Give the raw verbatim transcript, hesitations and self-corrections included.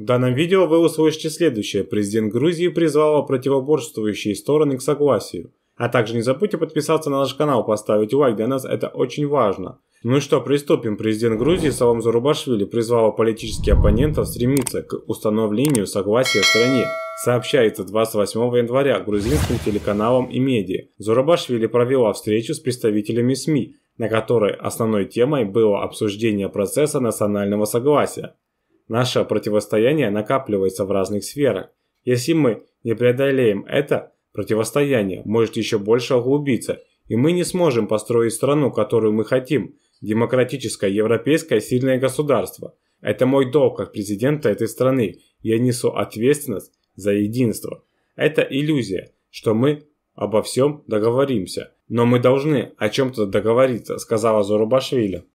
В данном видео вы услышите следующее. Президент Грузии призвал противоборствующие стороны к согласию. А также не забудьте подписаться на наш канал, поставить лайк, для нас это очень важно. Ну и что, приступим. Президент Грузии Саломе Зурабишвили призвала политических оппонентов стремиться к установлению согласия в стране. Сообщается двадцать восьмого января грузинским телеканалам и медиа. Зурабишвили провела встречу с представителями СМИ, на которой основной темой было обсуждение процесса национального согласия. Наше противостояние накапливается в разных сферах. Если мы не преодолеем это противостояние, может еще больше углубиться, и мы не сможем построить страну, которую мы хотим, демократическое, европейское, сильное государство. Это мой долг как президента этой страны. Я несу ответственность за единство. Это иллюзия, что мы обо всем договоримся. Но мы должны о чем-то договориться, сказала Зурабишвили.